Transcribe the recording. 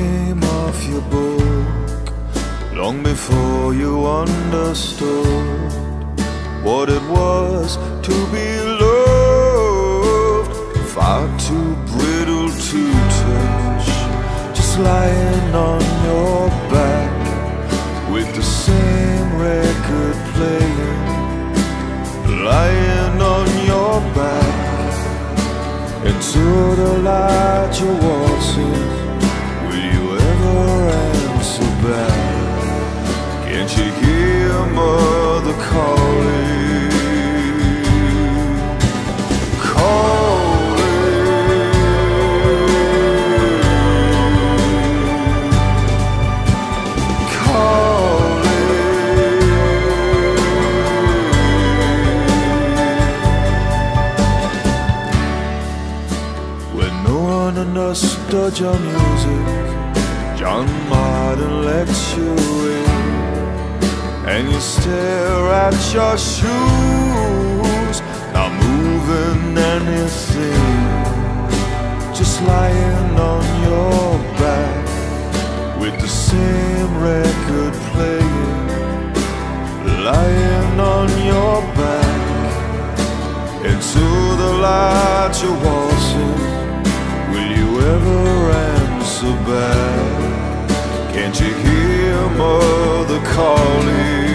came off your book long before you understood what it was to be loved. Far too brittle to touch, just lying on your back with the same record playing, lying on your back. Into the light you waltz in, will you ever answer back? Can't you hear mother calling? Understood your music, John Martin lets you in, and you stare at your shoes, not moving anything, just lying on your back with the same record playing, lying on your back. Into the light you waltzing, will you ever answer back? Can't you hear mother calling?